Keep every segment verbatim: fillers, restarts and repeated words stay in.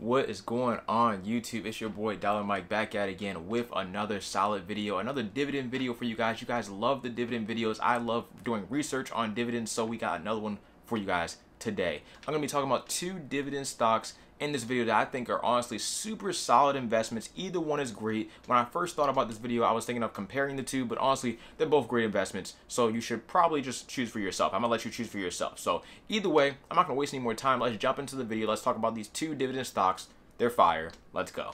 What is going on, YouTube? It's your boy Dollar Mike back at it again with another solid video, another dividend video for you guys. You guys love the dividend videos. I love doing research on dividends, so we got another one for you guys today. I'm gonna be talking about two dividend stocks in this video that I think are honestly super solid investments. Either one is great. When I first thought about this video, I was thinking of comparing the two, but honestly, they're both great investments, so you should probably just choose for yourself. I'm gonna let you choose for yourself. So either way, I'm not gonna waste any more time. Let's jump into the video. Let's talk about these two dividend stocks. They're fire. Let's go.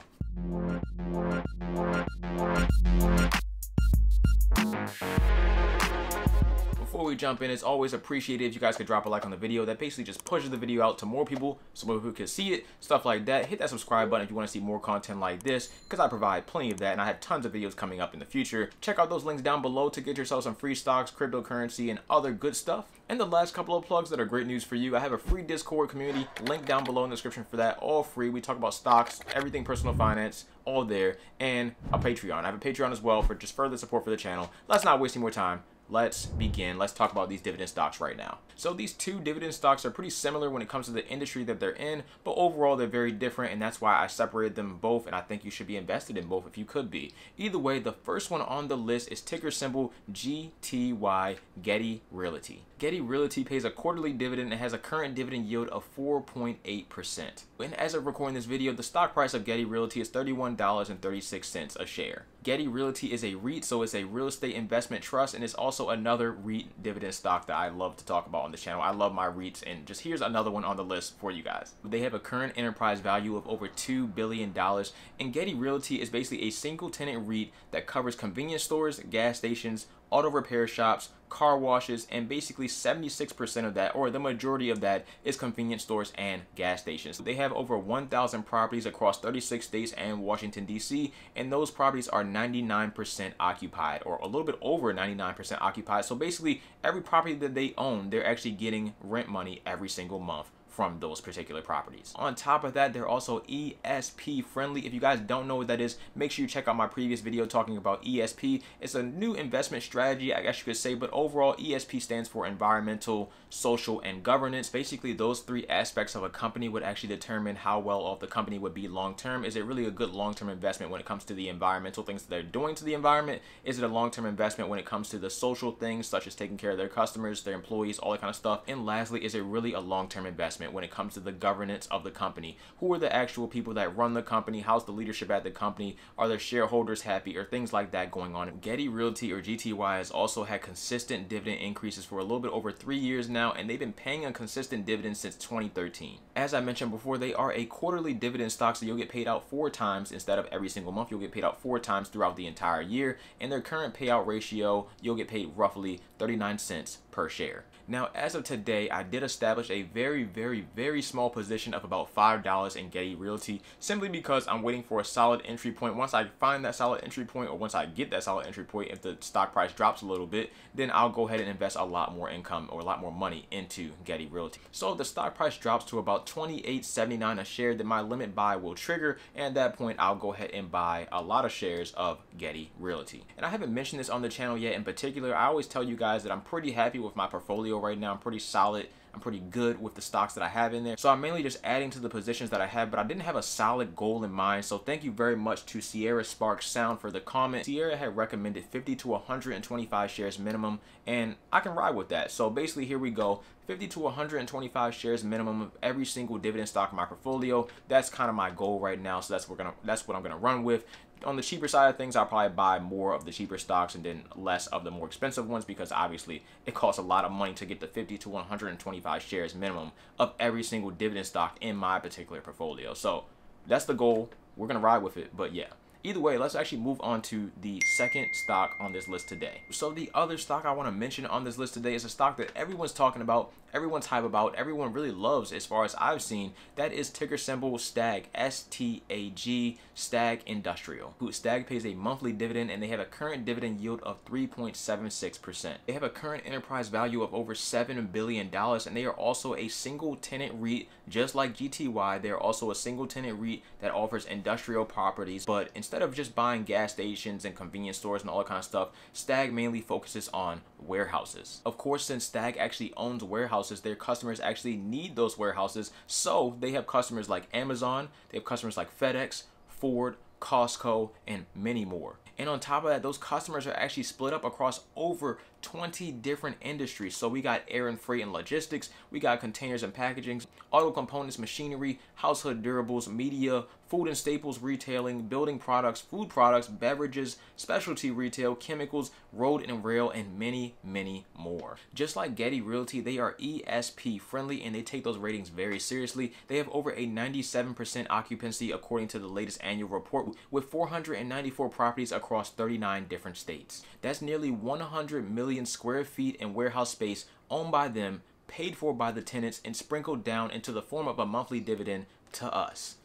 Before we jump in, it's always appreciated if you guys could drop a like on the video. That basically just pushes the video out to more people, so more people can see it, stuff like that. Hit that subscribe button if you want to see more content like this, because I provide plenty of that, and I have tons of videos coming up in the future. Check out those links down below to get yourself some free stocks, cryptocurrency, and other good stuff. And the last couple of plugs that are great news for you, I have a free Discord community, link down below in the description for that, all free. We talk about stocks, everything personal finance, all there, and a Patreon. I have a Patreon as well for just further support for the channel. Let's not waste any more time. Let's begin. Let's talk about these dividend stocks right now. So these two dividend stocks are pretty similar when it comes to the industry that they're in, but overall they're very different, and that's why I separated them both, and I think you should be invested in both if you could be. Either way, the first one on the list is ticker symbol G T Y, Getty Realty. Getty Realty pays a quarterly dividend and has a current dividend yield of four point eight percent. And as of recording this video, the stock price of Getty Realty is thirty-one dollars and thirty-six cents a share. Getty Realty is a REIT, so it's a real estate investment trust, and it's also Also another REIT dividend stock that I love to talk about on the channel. I love my REITs, and just here's another one on the list for you guys. They have a current enterprise value of over two billion dollars, and Getty Realty is basically a single tenant REIT that covers convenience stores, gas stations, auto repair shops, car washes, and basically seventy-six percent of that, or the majority of that, is convenience stores and gas stations. They have over one thousand properties across thirty-six states and Washington, D C, and those properties are ninety-nine percent occupied, or a little bit over ninety-nine percent occupied. So basically, every property that they own, they're actually getting rent money every single month from those particular properties. On top of that, they're also E S G friendly. If you guys don't know what that is, make sure you check out my previous video talking about E S G. It's a new investment strategy, I guess you could say, but overall E S G stands for environmental, social, and governance. Basically, those three aspects of a company would actually determine how well off the company would be long-term. Is it really a good long-term investment when it comes to the environmental things that they're doing to the environment? Is it a long-term investment when it comes to the social things, such as taking care of their customers, their employees, all that kind of stuff? And lastly, is it really a long-term investment when it comes to the governance of the company? Who are the actual people that run the company? How's the leadership at the company? Are their shareholders happy, or things like that going on? Getty Realty, or G T Y, has also had consistent dividend increases for a little bit over three years now, and they've been paying a consistent dividend since twenty thirteen. As I mentioned before, they are a quarterly dividend stock, so you'll get paid out four times instead of every single month. You'll get paid out four times throughout the entire year, and their current payout ratio, you'll get paid roughly thirty-nine cents per share. Now, as of today, I did establish a very, very, very small position of about five dollars in Getty Realty, simply because I'm waiting for a solid entry point. Once I find that solid entry point, or once I get that solid entry point, if the stock price drops a little bit, then I'll go ahead and invest a lot more income, or a lot more money, into Getty Realty. So if the stock price drops to about twenty-eight seventy-nine a share, then my limit buy will trigger, and at that point, I'll go ahead and buy a lot of shares of Getty Realty. And I haven't mentioned this on the channel yet in particular. I always tell you guys that I'm pretty happy with my portfolio right now. I'm pretty solid. I'm pretty good with the stocks that I have in there. So I'm mainly just adding to the positions that I have, but I didn't have a solid goal in mind. So thank you very much to Sierra Spark Sound for the comment. Sierra had recommended fifty to one hundred twenty-five shares minimum, and I can ride with that. So basically, here we go. fifty to one hundred twenty-five shares minimum of every single dividend stock in my portfolio. That's kind of my goal right now. So that's what we're gonna, that's what I'm gonna run with. On the cheaper side of things, I'll probably buy more of the cheaper stocks and then less of the more expensive ones, because obviously it costs a lot of money to get the fifty to one hundred twenty-five shares minimum of every single dividend stock in my particular portfolio. So that's the goal. We're going to ride with it. But yeah, either way, let's actually move on to the second stock on this list today. So the other stock I want to mention on this list today is a stock that everyone's talking about, everyone's hype about, everyone really loves as far as I've seen. That is ticker symbol STAG, S T A G, STAG Industrial. Who STAG pays a monthly dividend, and they have a current dividend yield of three point seven six percent. They have a current enterprise value of over seven billion dollars, and they are also a single tenant REIT. Just like G T Y, they're also a single tenant REIT that offers industrial properties, but instead of just buying gas stations and convenience stores and all that kind of stuff, STAG mainly focuses on warehouses. Of course, since STAG actually owns warehouses, their customers actually need those warehouses. So they have customers like Amazon, they have customers like FedEx, Ford, Costco, and many more. And on top of that, those customers are actually split up across over twenty different industries. So we got air and freight and logistics, we got containers and packaging, auto components, machinery, household durables, media, food and staples retailing, building products, food products, beverages, specialty retail, chemicals, road and rail, and many, many more. Just like Getty Realty, they are E S G friendly and they take those ratings very seriously. They have over a ninety-seven percent occupancy according to the latest annual report, with four hundred ninety-four properties across thirty-nine different states. That's nearly one hundred million square feet in warehouse space owned by them, paid for by the tenants, and sprinkled down into the form of a monthly dividend to us.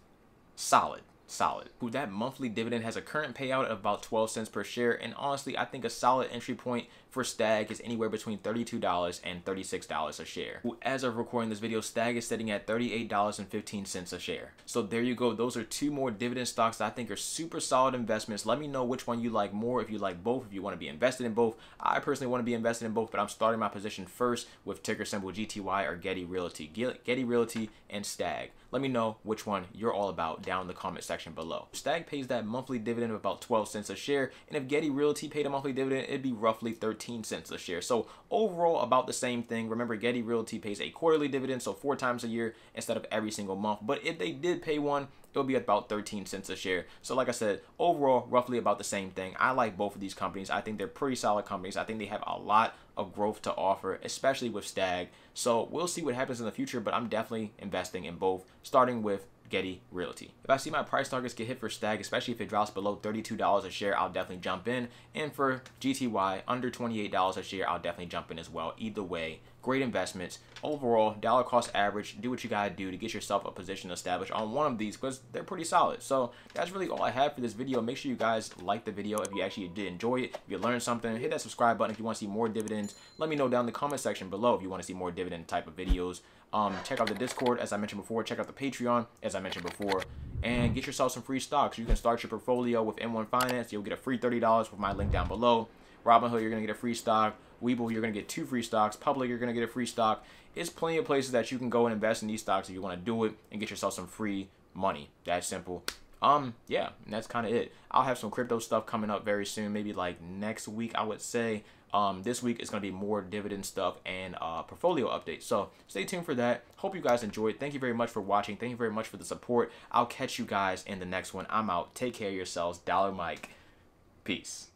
Solid, solid. That monthly dividend has a current payout of about twelve cents per share, and honestly, I think a solid entry point for STAG is anywhere between thirty-two dollars and thirty-six dollars a share. As of recording this video, STAG is sitting at thirty-eight dollars and fifteen cents a share. So there you go. Those are two more dividend stocks that I think are super solid investments. Let me know which one you like more, if you like both, if you want to be invested in both. I personally want to be invested in both, but I'm starting my position first with ticker symbol G T Y or Getty Realty. Getty Realty and STAG. Let me know which one you're all about down in the comment section below. STAG pays that monthly dividend of about twelve cents a share, and if Getty Realty paid a monthly dividend, it'd be roughly thirteen cents a share. So overall, about the same thing. Remember, Getty Realty pays a quarterly dividend, so four times a year instead of every single month. But if they did pay one, it'll be about thirteen cents a share. So like I said, overall, roughly about the same thing. I like both of these companies. I think they're pretty solid companies. I think they have a lot of growth to offer, especially with STAG. So we'll see what happens in the future, but I'm definitely investing in both, starting with Getty Realty. If I see my price targets get hit for STAG, especially if it drops below thirty-two dollars a share, I'll definitely jump in. And for G T Y, under twenty-eight dollars a share, I'll definitely jump in as well. Either way, great investments. Overall, dollar cost average, do what you gotta do to get yourself a position established on one of these because they're pretty solid. So that's really all I have for this video. Make sure you guys like the video if you actually did enjoy it. If you learned something, hit that subscribe button. If you want to see more dividends, let me know down in the comment section below if you want to see more dividend type of videos. Um, check out the Discord, as I mentioned before. Check out the Patreon, as I mentioned before. And get yourself some free stocks. You can start your portfolio with M one Finance. You'll get a free thirty dollars with my link down below. Robinhood, you're going to get a free stock. Webull, you're going to get two free stocks. Public, you're going to get a free stock. It's plenty of places that you can go and invest in these stocks if you want to do it and get yourself some free money. That's simple. Um, yeah, and that's kind of it. I'll have some crypto stuff coming up very soon, maybe like next week, I would say. Um, this week is going to be more dividend stuff and uh, portfolio updates. So stay tuned for that. Hope you guys enjoyed. Thank you very much for watching. Thank you very much for the support. I'll catch you guys in the next one. I'm out. Take care of yourselves. Dollar Mike. Peace.